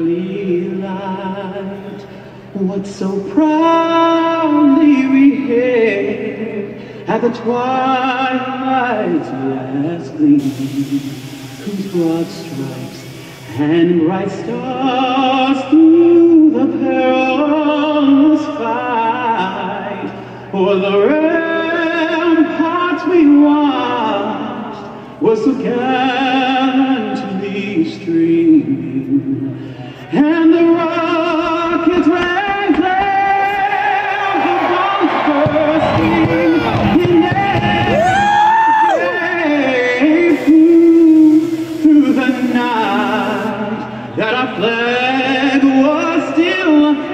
Light, what so proudly we hailed at the twilight's last gleam, whose broad stripes and bright stars through the perilous fight, o'er the ramparts we watched were so gallantly streaming. And the rockets ran clouds of bursting in air, through the night that our flag was still.